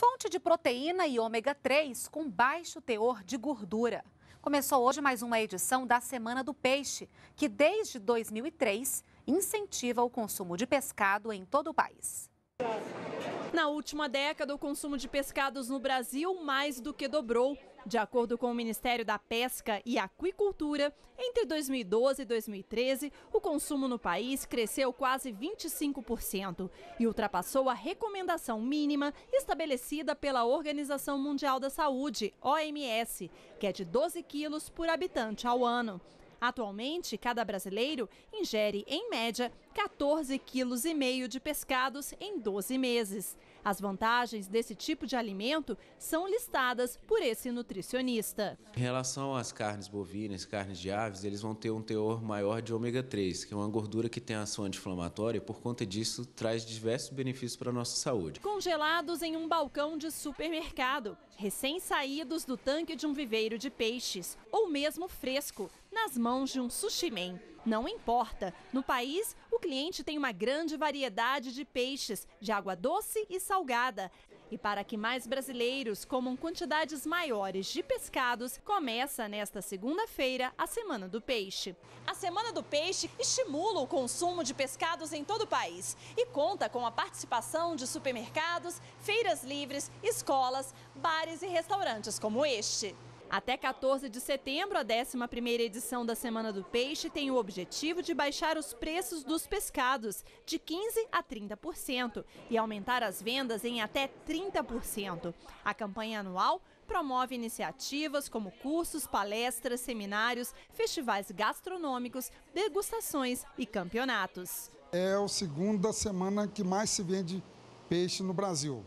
fonte de proteína e ômega 3 com baixo teor de gordura. Começou hoje mais uma edição da Semana do Peixe, que desde 2003 incentiva o consumo de pescado em todo o país. Na última década, o consumo de pescados no Brasil mais do que dobrou. De acordo com o Ministério da Pesca e Aquicultura, entre 2012 e 2013, o consumo no país cresceu quase 25% e ultrapassou a recomendação mínima estabelecida pela Organização Mundial da Saúde, OMS, que é de 12 quilos por habitante ao ano. Atualmente, cada brasileiro ingere, em média, 14,5 quilos de pescados em 12 meses. As vantagens desse tipo de alimento são listadas por esse nutricionista. Em relação às carnes bovinas, carnes de aves, eles vão ter um teor maior de ômega 3, que é uma gordura que tem ação anti-inflamatória e, por conta disso, traz diversos benefícios para a nossa saúde. Congelados em um balcão de supermercado, recém-saídos do tanque de um viveiro de peixes, ou mesmo fresco, nas mãos de um sushi man. Não importa, no país o cliente tem uma grande variedade de peixes, de água doce e salgada. E para que mais brasileiros comam quantidades maiores de pescados, começa nesta segunda-feira a Semana do Peixe. A Semana do Peixe estimula o consumo de pescados em todo o país e conta com a participação de supermercados, feiras livres, escolas, bares e restaurantes como este. Até 14 de setembro, a 11ª edição da Semana do Peixe tem o objetivo de baixar os preços dos pescados de 15% a 30% e aumentar as vendas em até 30%. A campanha anual promove iniciativas como cursos, palestras, seminários, festivais gastronômicos, degustações e campeonatos. É a segunda semana que mais se vende peixe no Brasil.